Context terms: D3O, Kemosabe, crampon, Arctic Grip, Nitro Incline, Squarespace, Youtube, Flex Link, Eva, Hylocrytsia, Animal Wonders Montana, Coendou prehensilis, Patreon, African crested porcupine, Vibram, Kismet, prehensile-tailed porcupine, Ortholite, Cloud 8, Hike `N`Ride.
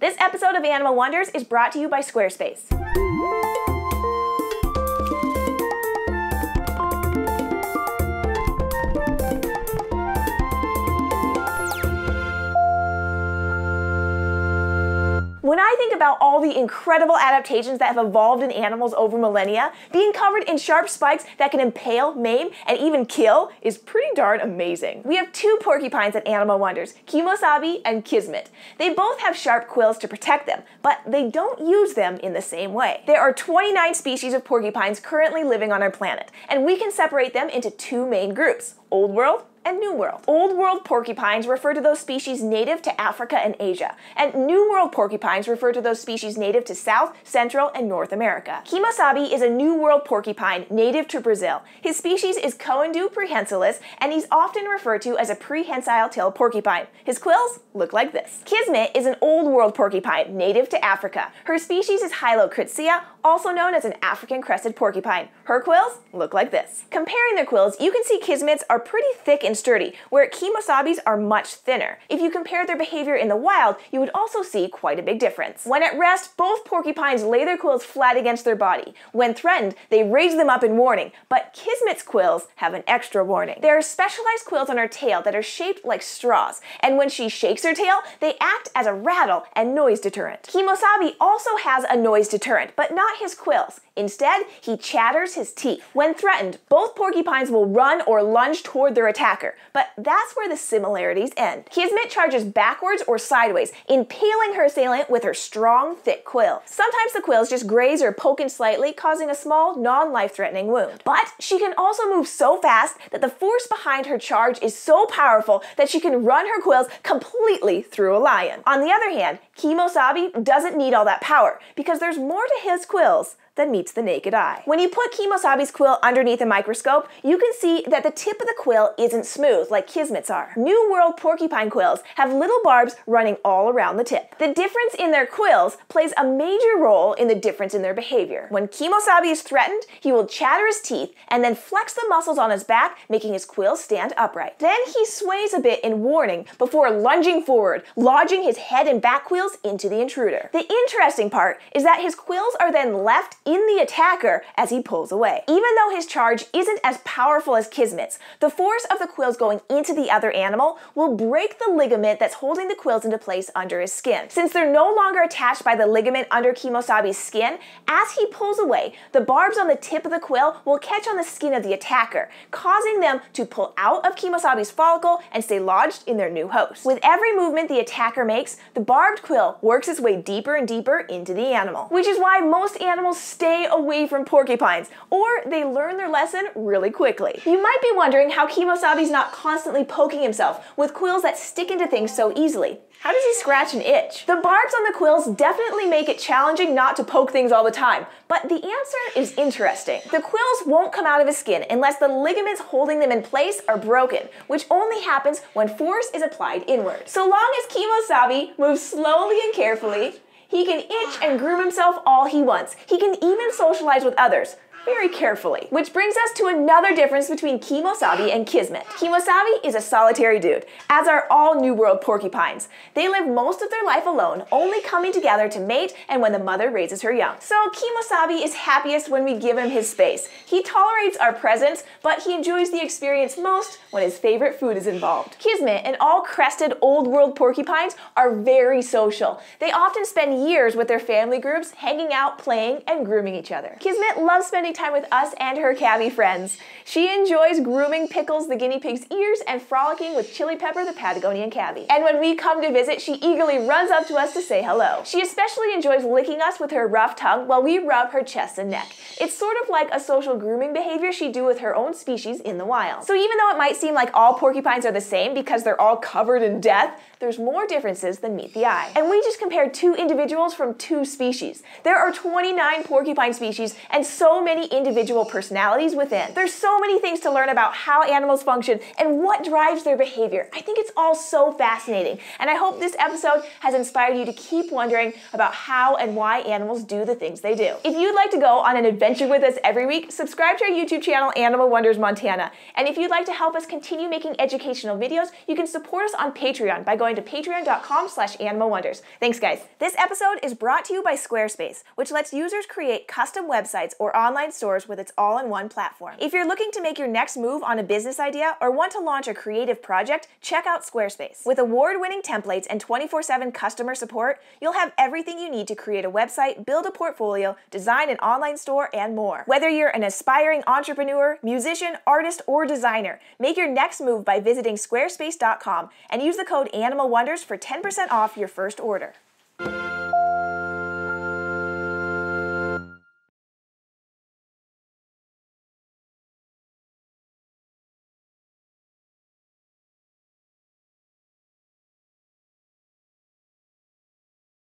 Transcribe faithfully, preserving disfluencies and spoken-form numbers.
This episode of Animal Wonders is brought to you by Squarespace. When I think about all the incredible adaptations that have evolved in animals over millennia, being covered in sharp spikes that can impale, maim, and even kill is pretty darn amazing. We have two porcupines at Animal Wonders, Kemosabe and Kismet. They both have sharp quills to protect them, but they don't use them in the same way. There are twenty-nine species of porcupines currently living on our planet, and we can separate them into two main groups, Old World and New World. Old World porcupines refer to those species native to Africa and Asia, and New World porcupines refer to those species native to South, Central, and North America. Kemosabe is a New World porcupine native to Brazil. His species is Coendou prehensilis, and he's often referred to as a prehensile tail porcupine. His quills look like this. Kismet is an Old World porcupine native to Africa. Her species is Hylocrytsia, also known as an African crested porcupine. Her quills look like this. Comparing their quills, you can see Kismet's are pretty thick and and sturdy, where Kemosabes are much thinner. If you compare their behavior in the wild, you would also see quite a big difference. When at rest, both porcupines lay their quills flat against their body. When threatened, they raise them up in warning, but Kismet's quills have an extra warning. There are specialized quills on her tail that are shaped like straws, and when she shakes her tail, they act as a rattle and noise deterrent. Kemosabe also has a noise deterrent, but not his quills. Instead, he chatters his teeth. When threatened, both porcupines will run or lunge toward their attacker, but that's where the similarities end. Kismet charges backwards or sideways, impaling her assailant with her strong, thick quill. Sometimes the quills just graze or poke in slightly, causing a small, non-life-threatening wound. But she can also move so fast that the force behind her charge is so powerful that she can run her quills completely through a lion. On the other hand, Kemosabe doesn't need all that power, because there's more to his quills than meets the naked eye. When you put Kemosabe's quill underneath a microscope, you can see that the tip of the quill isn't smooth like Kismet's are. New World porcupine quills have little barbs running all around the tip. The difference in their quills plays a major role in the difference in their behavior. When Kemosabe is threatened, he will chatter his teeth and then flex the muscles on his back, making his quills stand upright. Then he sways a bit in warning before lunging forward, lodging his head and back quills into the intruder. The interesting part is that his quills are then left in the attacker as he pulls away. Even though his charge isn't as powerful as Kismet's, the force of the quills going into the other animal will break the ligament that's holding the quills into place under his skin. Since they're no longer attached by the ligament under Kemosabe's skin, as he pulls away, the barbs on the tip of the quill will catch on the skin of the attacker, causing them to pull out of Kemosabe's follicle and stay lodged in their new host. With every movement the attacker makes, the barbed quill works its way deeper and deeper into the animal, which is why most animals stay away from porcupines, or they learn their lesson really quickly. You might be wondering how Kemosabe's not constantly poking himself with quills that stick into things so easily. How does he scratch an itch? The barbs on the quills definitely make it challenging not to poke things all the time, but the answer is interesting. The quills won't come out of his skin unless the ligaments holding them in place are broken, which only happens when force is applied inward. So long as Kemosabe moves slowly and carefully, he can itch and groom himself all he wants. He can even socialize with others, very carefully. Which brings us to another difference between Kemosabe and Kismet. Kemosabe is a solitary dude, as are all New World porcupines. They live most of their life alone, only coming together to mate and when the mother raises her young. So Kemosabe is happiest when we give him his space. He tolerates our presence, but he enjoys the experience most when his favorite food is involved. Kismet and all crested Old World porcupines are very social. They often spend years with their family groups, hanging out, playing, and grooming each other. Kismet loves spending time time with us and her cabbie friends. She enjoys grooming Pickles the guinea pig's ears and frolicking with Chili Pepper the Patagonian cabbie. And when we come to visit, she eagerly runs up to us to say hello. She especially enjoys licking us with her rough tongue while we rub her chest and neck. It's sort of like a social grooming behavior she'd do with her own species in the wild. So even though it might seem like all porcupines are the same because they're all covered in death, there's more differences than meet the eye. And we just compared two individuals from two species. There are twenty-nine porcupine species and so many individual personalities within. There's so many things to learn about how animals function and what drives their behavior. I think it's all so fascinating, and I hope this episode has inspired you to keep wondering about how and why animals do the things they do. If you'd like to go on an adventure with us every week, subscribe to our YouTube channel, Animal Wonders Montana. And if you'd like to help us continue making educational videos, you can support us on Patreon by going going to patreon dot com slash animal wonders. Thanks, guys. This episode is brought to you by Squarespace, which lets users create custom websites or online stores with its all-in-one platform. If you're looking to make your next move on a business idea or want to launch a creative project, check out Squarespace. With award-winning templates and twenty-four seven customer support, you'll have everything you need to create a website, build a portfolio, design an online store, and more. Whether you're an aspiring entrepreneur, musician, artist, or designer, make your next move by visiting squarespace dot com and use the code ANIMALWONDERS for ten percent off your first order.